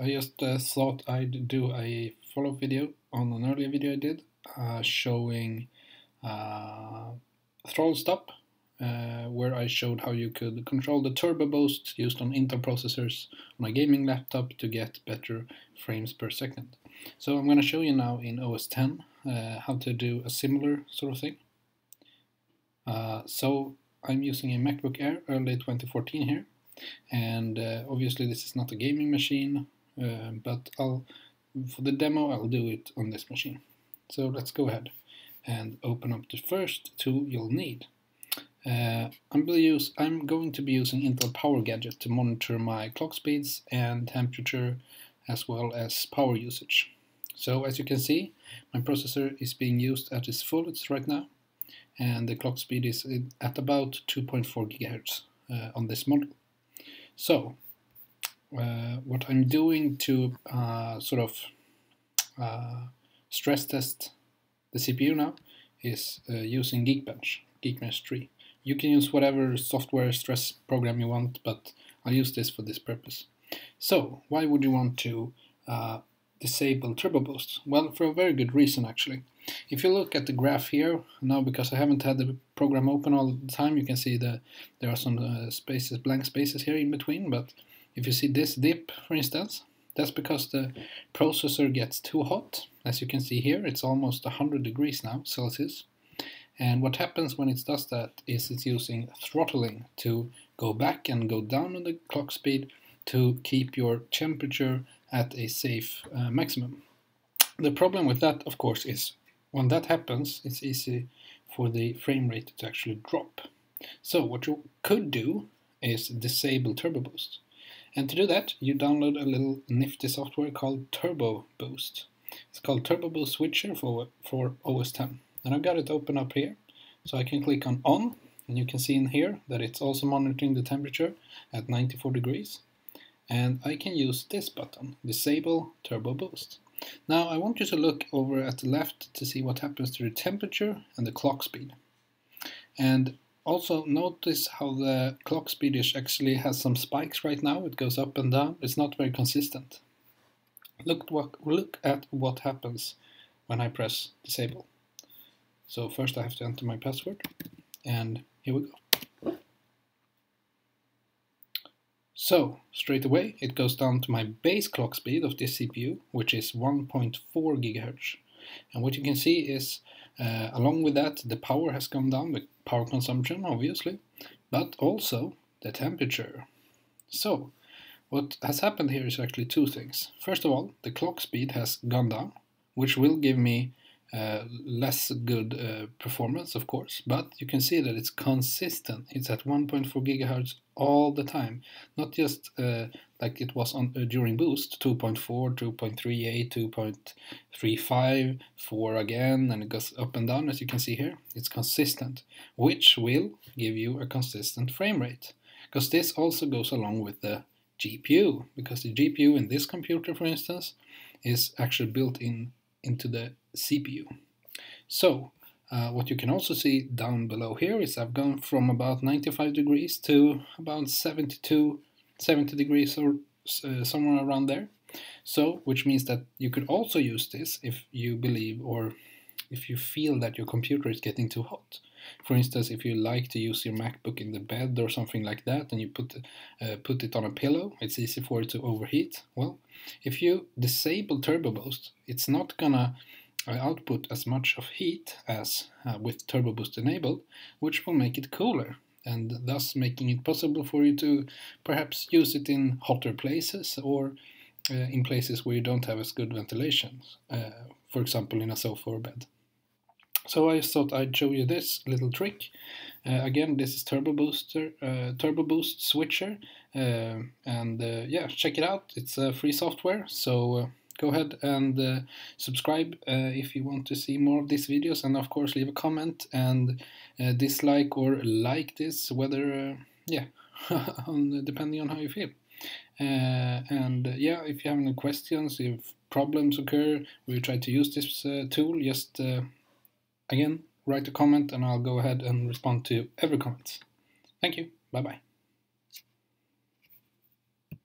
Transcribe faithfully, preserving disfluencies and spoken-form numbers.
I just uh, thought I'd do a follow-up video on an earlier video I did uh, showing uh, ThrottleStop, uh, where I showed how you could control the Turbo Boost used on Intel processors on a gaming laptop to get better frames per second. So I'm going to show you now in O S ten uh, how to do a similar sort of thing. Uh, so I'm using a MacBook Air early twenty fourteen here. And uh, obviously this is not a gaming machine, uh, but I'll, for the demo I'll do it on this machine. So let's go ahead and open up the first tool you'll need. Uh, I'm, gonna use, I'm going to be using Intel Power Gadget to monitor my clock speeds and temperature as well as power usage. So as you can see, my processor is being used at its fullest right now, and the clock speed is at about two point four gigahertz uh, on this model. So, uh, what I'm doing to uh, sort of uh, stress test the C P U now is uh, using Geekbench, Geekbench three. You can use whatever software stress program you want, but I'll use this for this purpose. So, why would you want to uh, disable Turbo Boost? Well, for a very good reason actually. If you look at the graph here, now because I haven't had the program open all the time, you can see that there are some uh, spaces, blank spaces here in between, but if you see this dip, for instance, that's because the processor gets too hot. As you can see here, it's almost one hundred degrees now, Celsius, and what happens when it does that is it's using throttling to go back and go down on the clock speed to keep your temperature at a safe uh, maximum. The problem with that, of course, is when that happens, it's easy for the frame rate to actually drop. So what you could do is disable Turbo Boost. And to do that, you download a little nifty software called Turbo Boost. It's called Turbo Boost Switcher for, for O S ten. And I've got it open up here. So I can click on on, and you can see in here that it's also monitoring the temperature at ninety-four degrees. And I can use this button, disable Turbo Boost. Now I want you to look over at the left to see what happens to the temperature and the clock speed. And also notice how the clock speed is actually has some spikes right now. It goes up and down. It's not very consistent. Look, what, look at what happens when I press disable. So first I have to enter my password, and here we go. So, straight away, it goes down to my base clock speed of this C P U, which is one point four gigahertz. And what you can see is, uh, along with that, the power has come down, the power consumption, obviously, but also the temperature. So, what has happened here is actually two things. First of all, the clock speed has gone down, which will give me uh, less good uh, performance, of course, but you can see that it's consistent. It's at one point four gigahertz all the time, not just uh, like it was on uh, during boost, two point four, two point three eight, two point three five, four again, and it goes up and down. As you can see here, it's consistent, which will give you a consistent frame rate, because this also goes along with the G P U, because the G P U in this computer, for instance, is actually built in into the C P U. So Uh, what you can also see down below here is I've gone from about ninety-five degrees to about seventy-two, seventy degrees or uh, somewhere around there. So, which means that you could also use this if you believe or if you feel that your computer is getting too hot. For instance, if you like to use your MacBook in the bed or something like that, and you put, uh, put it on a pillow, it's easy for it to overheat. Well, if you disable Turbo Boost, it's not gonna I output as much of heat as uh, with Turbo Boost enabled, which will make it cooler, and thus making it possible for you to perhaps use it in hotter places or uh, in places where you don't have as good ventilation, uh, for example in a sofa or bed. So I thought I'd show you this little trick. Uh, again, this is Turbo Booster, uh, Turbo Boost Switcher, uh, and uh, yeah, check it out. It's uh, free software, so uh, go ahead and uh, subscribe uh, if you want to see more of these videos, and of course leave a comment and uh, dislike or like this, whether, uh, yeah, on, depending on how you feel. Uh, and uh, yeah, if you have any questions, if problems occur, we try to use this uh, tool, just uh, again, write a comment and I'll go ahead and respond to every comment. Thank you, bye bye.